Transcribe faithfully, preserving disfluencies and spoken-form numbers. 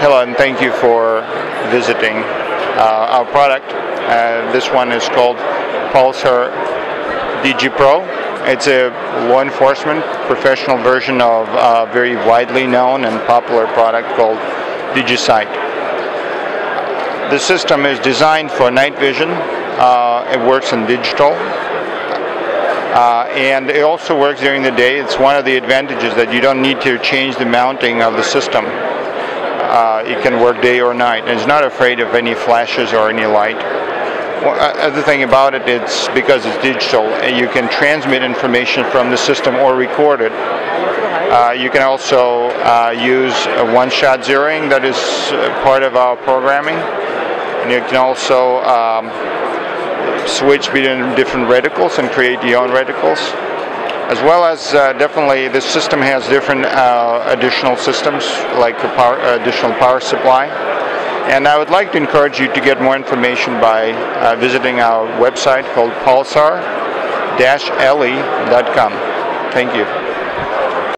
Hello, and thank you for visiting uh, our product. Uh, this one is called Pulsar DigiPro. It's a law enforcement professional version of a very widely known and popular product called DigiSight. The system is designed for night vision. Uh, it works in digital. Uh, and it also works during the day. It's one of the advantages that you don't need to change the mounting of the system. Uh, it can work day or night. It's not afraid of any flashes or any light. Well, other thing about it, it's because it's digital, and you can transmit information from the system or record it. Uh, you can also uh, use a one shot zeroing that is part of our programming, and you can also um, switch between different reticles and create your own reticles, as well as uh, definitely this system has different uh, additional systems like a power, additional power supply. And I would like to encourage you to get more information by uh, visiting our website called pulsar dash L E dot com. Thank you.